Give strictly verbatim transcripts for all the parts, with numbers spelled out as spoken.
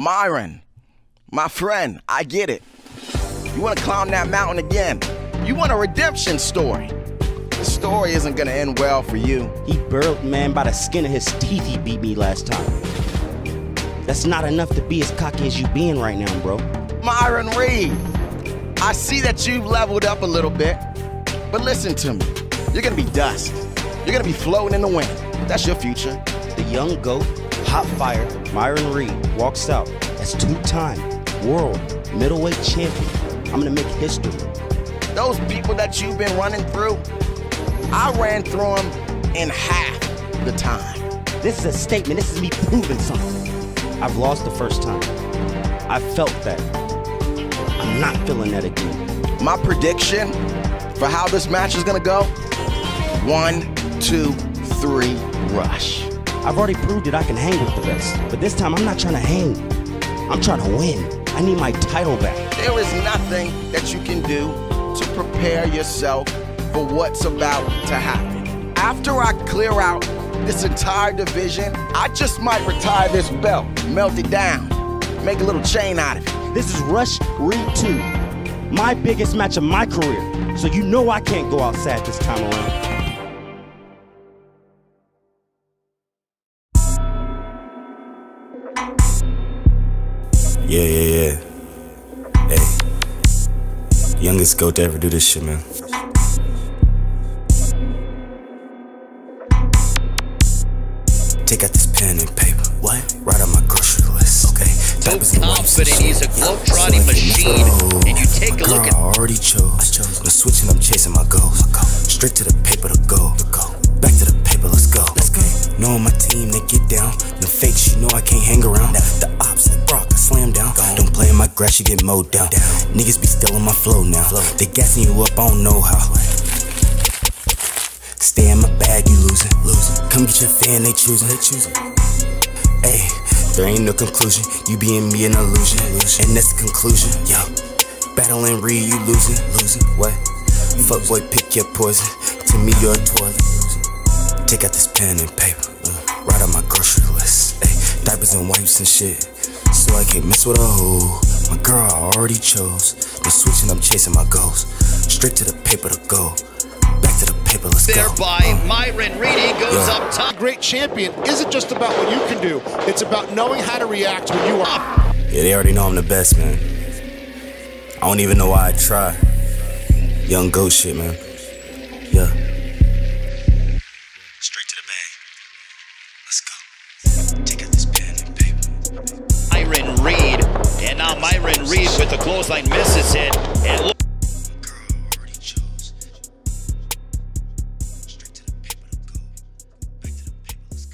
Myron, my friend, I get it. You want to climb that mountain again. You want a redemption story. The story isn't going to end well for you. He burled man by the skin of his teeth. He beat me last time. That's not enough to be as cocky as you being right now, bro. Myron Reed, I see that you've leveled up a little bit, but listen to me. You're going to be dust. You're going to be floating in the wind. That's your future. The young goat, hot fire, Myron Reed walks out as two-time world middleweight champion. I'm going to make history. Those people that you've been running through, I ran through them in half the time. This is a statement. This is me proving something. I've lost the first time. I felt that. I'm not feeling that again. My prediction for how this match is going to go, one, two, three, Rush. I've already proved that I can hang with the best, but this time I'm not trying to hang. I'm trying to win. I need my title back. There is nothing that you can do to prepare yourself for what's about to happen. After I clear out this entire division, I just might retire this belt, melt it down, make a little chain out of it. This is Rush Reed two, my biggest match of my career, so you know I can't go outside this time around. Yeah, yeah, yeah. Hey, youngest goat to ever do this shit, man. Take out this pen and paper. What? Write out my grocery list. Okay. So confident he's a globetrotting machine. And you take a look at. I already chose. I chose. I'm switching. I'm chasing my goals. My goal. Straight to the paper to go. To go. Back to the paper. Let's go. Let's go. Knowing my team, they get down. The fakes, you know I can't hang around. The ops like Brock, I slam down. Don't play in my grass, you get mowed down. Niggas be stealing my flow now. They gassing you up, I don't know how. Stay in my bag, you losing. Come get your fan, they choosing. Ayy, there ain't no conclusion. You being me an illusion, and that's the conclusion. Yo, battling Reed, you losing. What? Fuckboy, pick your poison. To me, you're a toilet. Take out this pen and paper, mm. Write out my grocery list. Ay, diapers and wipes and shit, so I can't mess with a hoe. My girl I already chose. Been switching, I'm chasing my goals. Straight to the paper to go. Back to the paper, let's Thereby, go. Thereby, um. Myron Reed goes yeah. up top. Great champion isn't just about what you can do. It's about knowing how to react when you are. Yeah, they already know I'm the best, man. I don't even know why I try. Young goat shit, man. Yeah. Straight to the bag. Let's go. Take out this pen and paper. Myron Reed. And now Myron Reed with the clothesline misses it. And look. Girl already chose. Straight to the paper to go. Back to the paper. Let's go.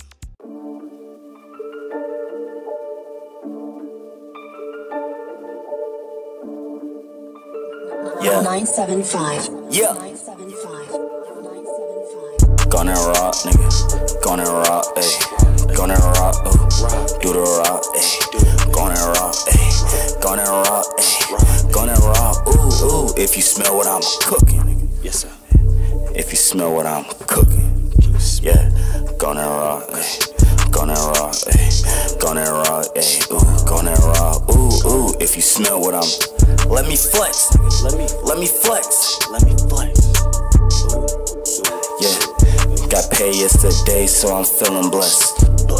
Yeah. nine seven five. Yeah. nine seven five. Gonna rock, nigga. Gonna rock, ayy. Gonna rock, ooh. Do the rock, ayy. Gonna rock, ayy. Gonna rock, ayy. Gonna rock, ooh, ooh. If you smell what I'm cooking, nigga. Yes, sir. If you smell what I'm cooking, yeah. Gonna rock, ayy. Gonna rock, ayy. Gonna rock, ayy. Ooh, gonna rock, ooh, ooh. If you smell what I'm, let me flex, let me, let me flex, let me flex. Got paid yesterday, so I'm feeling blessed.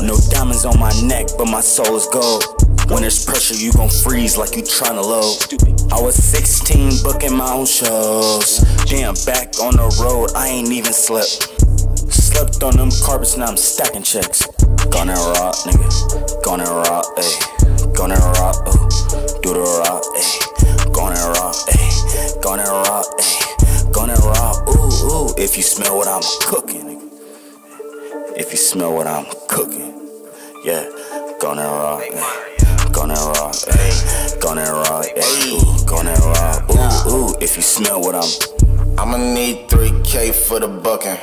No diamonds on my neck, but my soul is gold. When there's pressure, you gon' freeze like you tryna load. I was sixteen, booking my own shows. Damn, back on the road, I ain't even slept. Slept on them carpets, now I'm stacking checks. Gonna rock, nigga. Gonna rock, ayy. Gonna rock, ooh. Do the rock, ayy. Gonna rock, ayy. Gonna rock, ayy. Gonna rock, ooh, ooh. If you smell what I'm cooking. If you smell what I'm cooking, yeah. Gonna rock, ayy. Gonna rock, ayy. Gonna rock, ayy. Gonna rock, ooh, ooh. If you smell what I'm, I'ma need three K for the booking.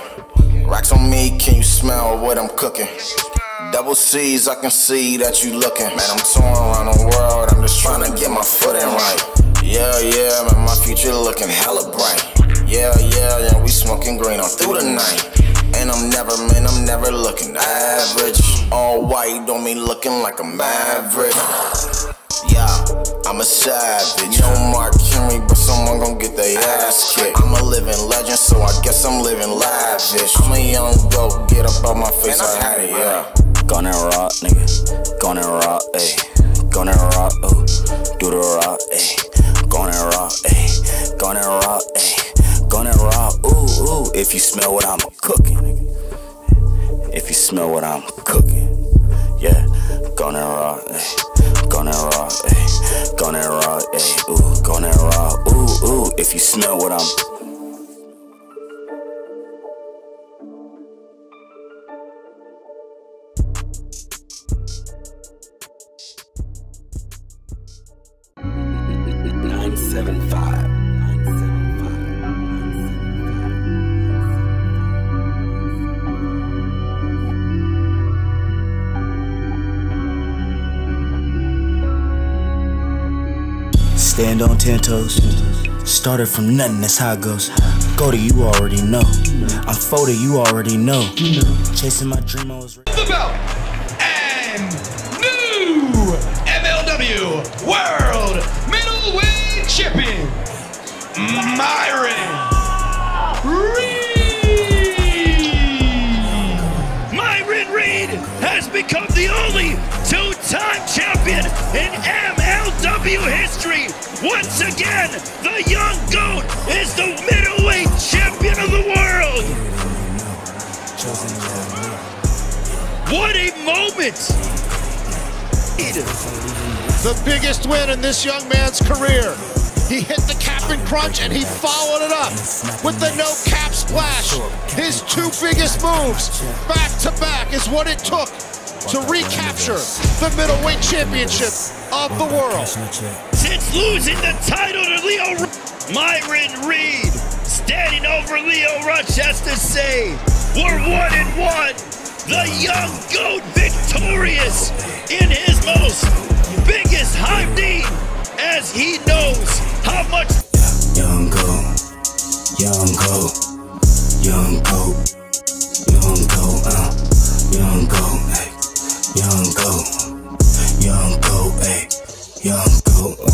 Rocks on me, can you smell what I'm cooking? Double C's, I can see that you looking. Man, I'm touring around the world, I'm just trying to get my footing right. Yeah, yeah, man, my future looking hella bright. Yeah, yeah, yeah, we smoking green on through the night. And I'm never, man, I'm never looking average. All white on me looking like I'm average. I'm a savage. No Mark Henry, but someone gon' get their ass kicked. I'm a living legend, so I guess I'm living lavish. I'm a young goat, get up out my face, I had it, yeah. Gonna rock, nigga, gonna rock, ayy. Gonna rock, ooh, do the rock, ayy. Gonna rock, ayy, gonna rock, ayy. Gonna rock, ooh, ooh, if you smell what I'm cooking, nigga. If you smell what I'm cooking, yeah. Gonna rock, ayy, gonna rock, ayy. Gonna rock, ayy, ooh, gonna rock, ooh, ooh, if you smell what I'm stand on ten toes. Started from nothing, that's how it goes. Go to you already know. I'm folded, you already know. Chasing my dream, I was the belt and new M L W World Middleweight Champion, Myron Reed. Myron Reed has become the only two-time champion in M L W history. Once again, the young goat is the middleweight champion of the world. What a moment! The biggest win in this young man's career. He hit the cap and crunch, and he followed it up with the no cap splash. His two biggest moves back to back is what it took to recapture the middleweight championship of the world. Since losing the title to Lio Rush, Myron Reed standing over Lio Rush has to say, we're one and one, the young goat victorious in his most biggest hype need, as he knows how much young goat, young goat, young goat, young goat, uh, young goat, young goat, young goat, ayy, young goat.